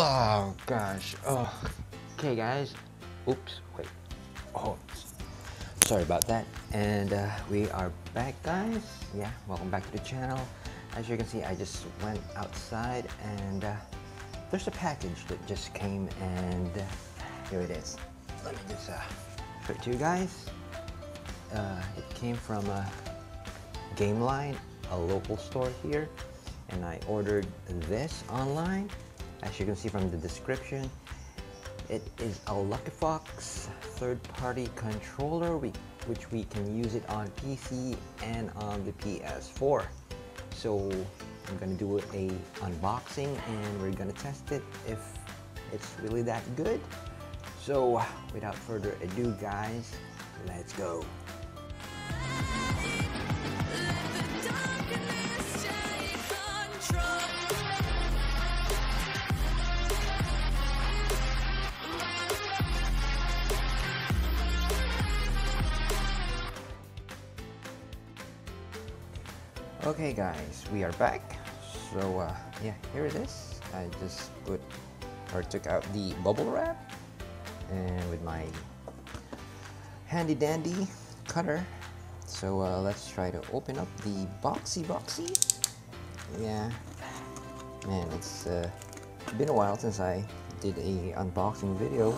Oh gosh. Oh. Okay, guys. Oops. Wait. Oh. Sorry about that. And we are back, guys. Yeah. Welcome back to the channel. As you can see, I just went outside, and there's a package that just came, and here it is. Let me just show it to you guys. It came from GameLine, a local store here, and I ordered this online. As you can see from the description, it is a Lucky Fox third-party controller, which we can use it on PC and on the PS4. So I'm gonna do a unboxing, and we're gonna test it if it's really that good. So without further ado, guys, let's go. Okay, guys, we are back. So yeah, here it is. I just took out the bubble wrap, and with my handy dandy cutter. So let's try to open up the boxy. Yeah, man, it's been a while since I did a unboxing video.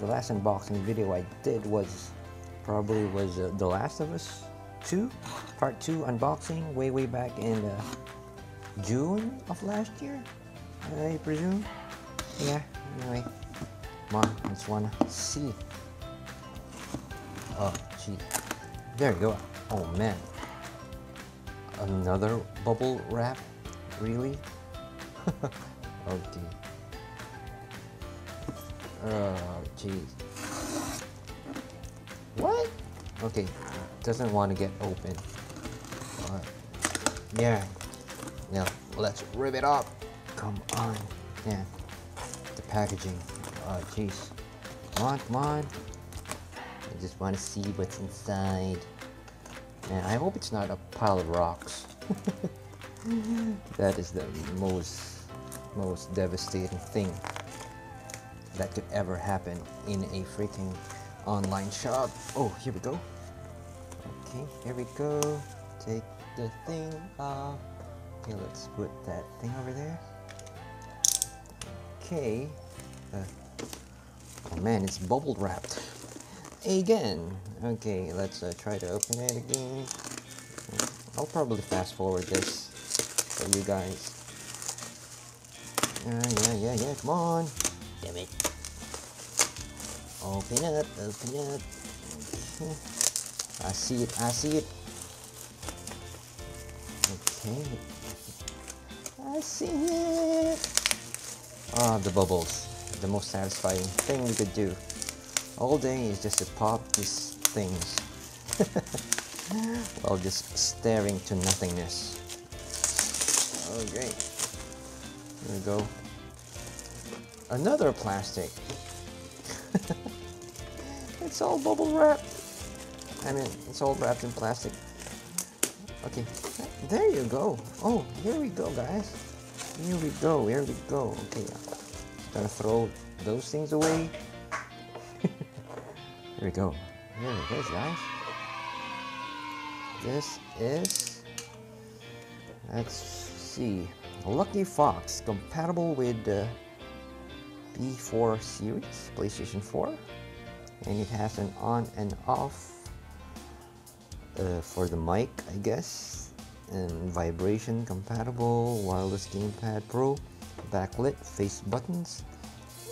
The last unboxing video I did was probably The Last of Us 2, part 2 unboxing way back in June of last year, I presume. Yeah, anyway, come on, let's wanna see. Oh gee, there you go. Oh man, another bubble wrap, really? Oh gee, oh geez, what? Okay, doesn't want to get open. Yeah, now let's rip it up. Come on. Yeah, the packaging. Oh jeez, come on. I just want to see what's inside. Man, I hope it's not a pile of rocks. That is the most devastating thing that could ever happen in a freaking online shop. Oh, here we go. Okay, here we go. Take the thing off. Okay, let's put that thing over there. Okay. Oh man, it's bubble wrapped again. Okay, let's try to open it again. I'll probably fast forward this for you guys. Yeah, come on. Damn it. Open up. Okay. I see it. Okay. I see it. Ah, the bubbles. The most satisfying thing we could do all day is just to pop these things while just staring to nothingness. Oh great. Here we go. Another plastic. It's all bubble wrapped. I mean, it's all wrapped in plastic. Okay, there you go. Oh, here we go, guys. Here we go. Okay, I'm gonna throw those things away. Here it is, guys. This is, let's see, Lucky Fox, compatible with the PS4 series, PlayStation 4. And it has an on and off for the mic, I guess, and vibration compatible, wireless gamepad pro, backlit, face buttons.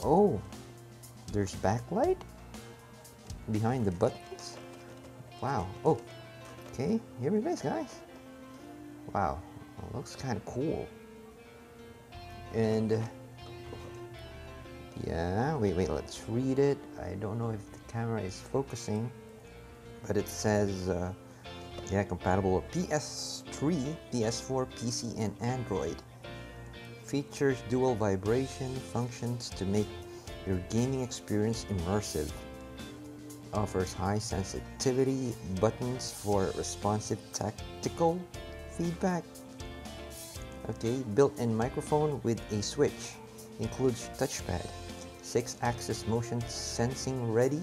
Oh, there's backlight behind the buttons. Wow. Oh, okay, here it is, guys. Wow, it looks kind of cool. And yeah, wait, let's read it. I don't know if the camera is focusing, but it says, yeah, compatible with PS3, PS4, PC, and Android. Features dual vibration functions to make your gaming experience immersive. Offers high sensitivity buttons for responsive tactical feedback. Okay, built-in microphone with a switch. includes touchpad, 6-axis motion sensing ready,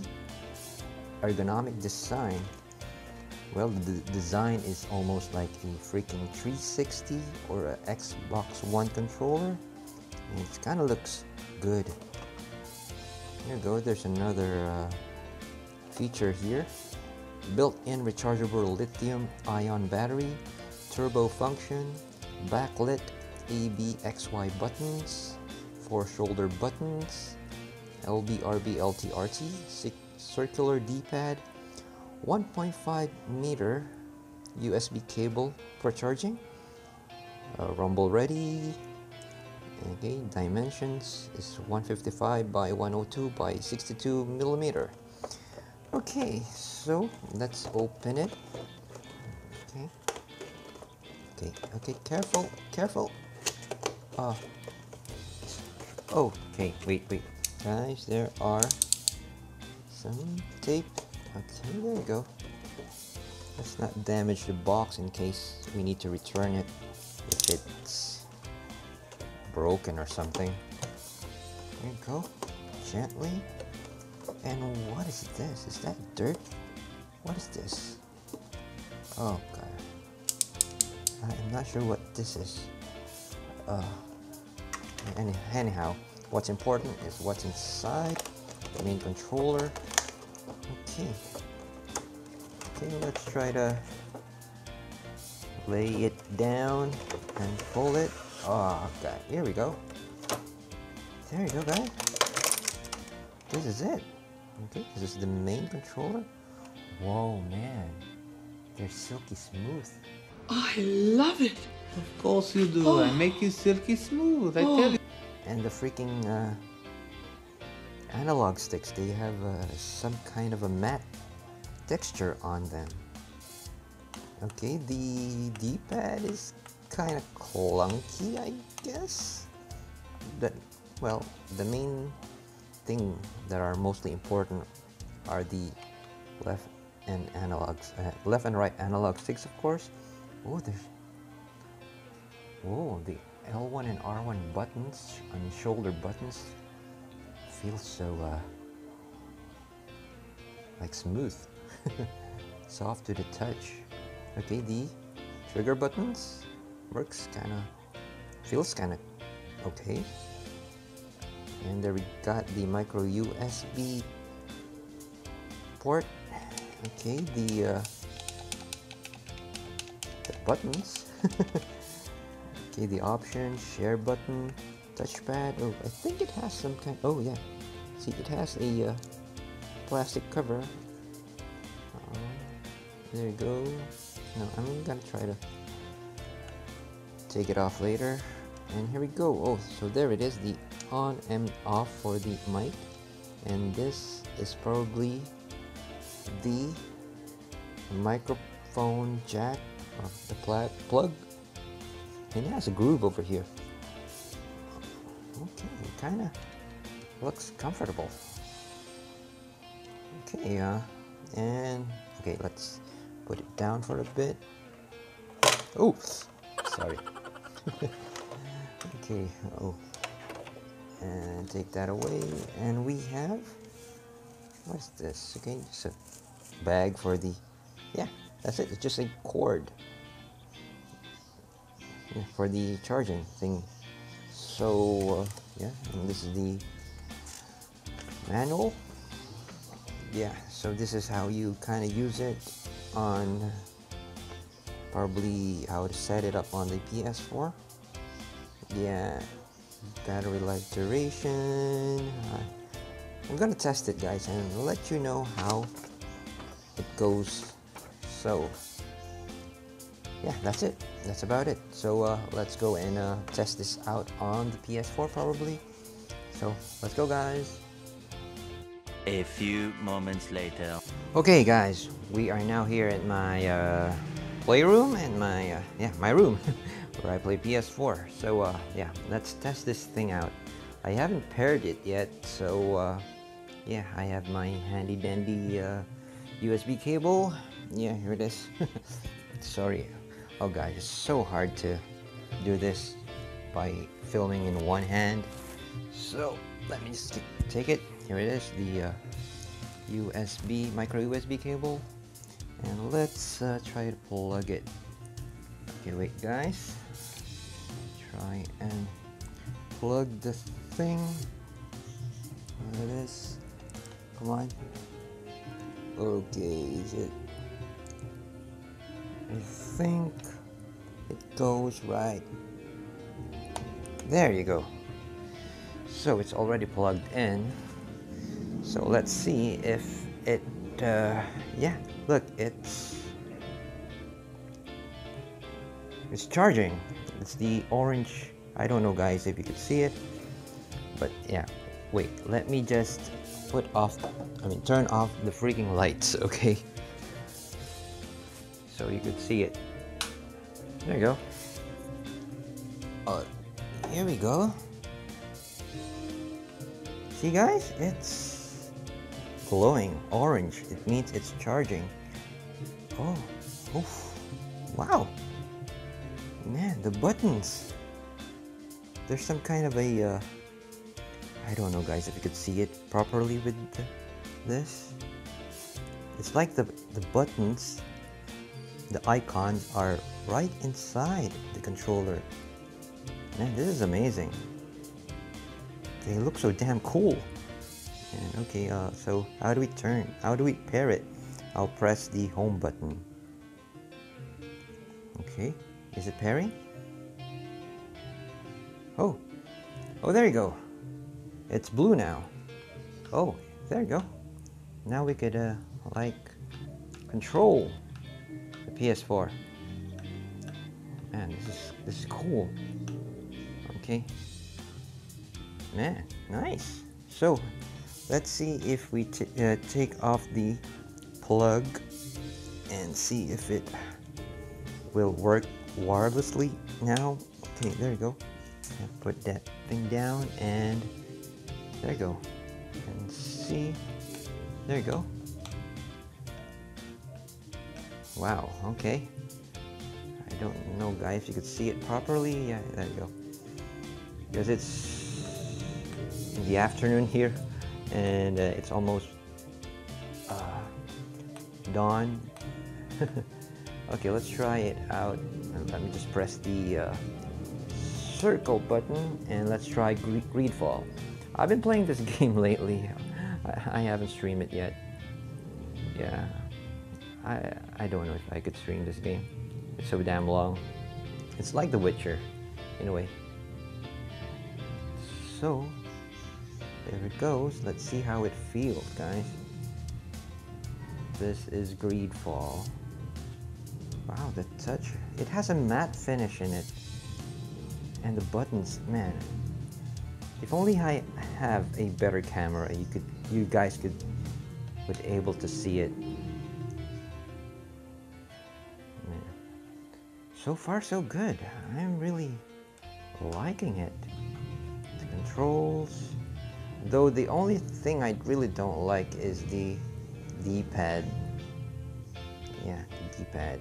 ergonomic design. Well, the design is almost like a freaking 360 or an Xbox One controller. And it kind of looks good. Here you go, there's another feature here. Built-in rechargeable lithium-ion battery, turbo function, backlit, ABXY buttons, 4 shoulder buttons, LBRB LTRT, circular D-pad, 1.5 meter USB cable for charging, rumble ready. Okay, dimensions is 155 by 102 by 62 millimeter. Okay, so let's open it. Okay, okay, careful, careful. Okay, wait, guys, there are some tape. Okay, there you go. Let's not damage the box in case we need to return it if it's broken or something. There you go, gently. And what is this? Is that dirt? What is this? Oh god, I'm not sure what this is. Anyhow, what's important is what's inside the main controller. Okay, let's try to lay it down and pull it. Oh god, here we go. There you go, guys. This is it. Okay, this is the main controller. Whoa, man, they're silky smooth. I love it. Of course you do. Oh. I make you silky smooth, I tell you. And the freaking analog sticks, they have some kind of a matte texture on them. Okay, the D-pad is kind of clunky, I guess. Well, the main thing that are mostly important are the left and right analog sticks, of course. Oh, there's the L1 and R1 buttons and shoulder buttons feel so like smooth, soft to the touch. Okay, the trigger buttons works kinda, feels kinda okay. And there we got the micro USB port. Okay, the buttons. Okay, the option, share button, touchpad. Oh, I think it has some kind. Oh yeah, see, it has a plastic cover. There you go. No, I'm gonna try to take it off later. And here we go. Oh, so there it is, the on and off for the mic. And this is probably the microphone jack of the plug. And it has a groove over here. Okay, it kind of looks comfortable. Okay, and okay, let's put it down for a bit. Oh, sorry. Okay, and take that away, and we have, what's this? Okay, just a bag for the, yeah, that's it, it's just a cord for the charging thing. So yeah, and this is the manual. Yeah, so this is how you kind of use it on, probably how to set it up on the PS4. Yeah, battery life duration. I'm gonna test it, guys, and let you know how it goes. So yeah, that's it, that's about it. So let's go and test this out on the PS4 probably. So let's go, guys. A few moments later. Okay, guys, we are now here at my playroom and my my room where I play PS4. So yeah, let's test this thing out. I haven't paired it yet, so yeah, I have my handy dandy USB cable. Yeah, here it is. Sorry. Oh guys, it's so hard to do this by filming in one hand. So let me just take it. Here it is, the USB, micro USB cable, and let's try to plug it. Okay, wait guys, try and plug the thing. There it is. Come on. Okay, is it? I think it goes right. There you go. So it's already plugged in. So let's see if it, yeah, look, it's charging. It's the orange, I don't know guys if you can see it, but yeah. Wait, let me just turn off the freaking lights, okay? So you could see it. There you go. Oh, here we go. See guys, it's glowing orange. It means it's charging. Oh, oof. Wow. Man, the buttons. There's some kind of a, I don't know guys if you could see it properly with this. It's like the buttons, the icons are right inside the controller. Man, this is amazing. They look so damn cool. And okay, so how do we turn? How do we pair it? I'll press the home button. Okay, is it pairing? Oh, oh, there you go. It's blue now. Oh, there you go. Now we could like control the PS4. Man, this is cool. Okay. Man, nice. So let's see if we take off the plug and see if it will work wirelessly now. Okay, there you go. And put that thing down, and there you go. And see, there you go. Wow. Okay. I don't know, guys, if you could see it properly. Yeah, there you go. Because it's in the afternoon here, and it's almost dawn. Okay, let's try it out. Let me just press the circle button, and let's try Greedfall. I've been playing this game lately. I haven't streamed it yet. Yeah, I don't know if I could stream this game. It's so damn long. It's like The Witcher in a way. So there it goes. Let's see how it feels, guys. This is Greedfall. Wow, the touch. It has a matte finish in it. And the buttons, man. If only I have a better camera, you guys would able to see it. Man. So far, so good. I'm really liking it. The controls. Though the only thing I really don't like is the D-pad. Yeah, the D-pad.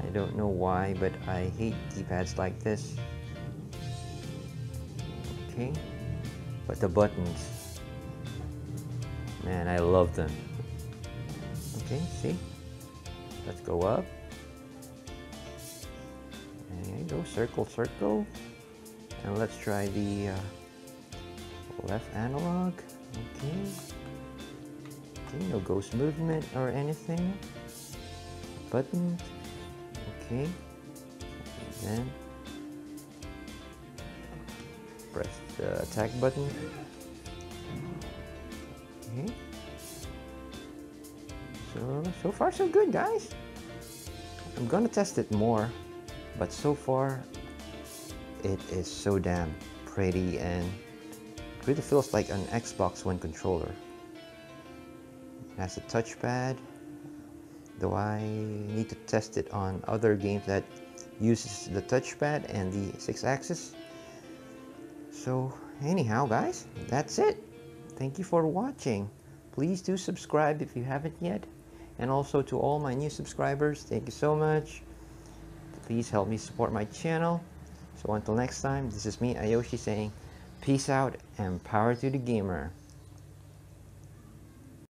I don't know why, but I hate D-pads like this. Okay. But the buttons. Man, I love them. Okay, see? Let's go up. There you go, circle, circle. And let's try the left analog. Okay. Okay, no ghost movement or anything. Button. Okay. And then press the attack button. Okay. So far so good, guys. I'm gonna test it more, but so far it is so damn pretty and it really feels like an Xbox One controller. It has a touchpad, though I need to test it on other games that uses the touchpad and the 6-axis. So anyhow guys, that's it. Thank you for watching. Please do subscribe if you haven't yet, and also to all my new subscribers, thank you so much. Please help me support my channel. So until next time, this is me, Ayoshi, saying Peace out and power to the gamer.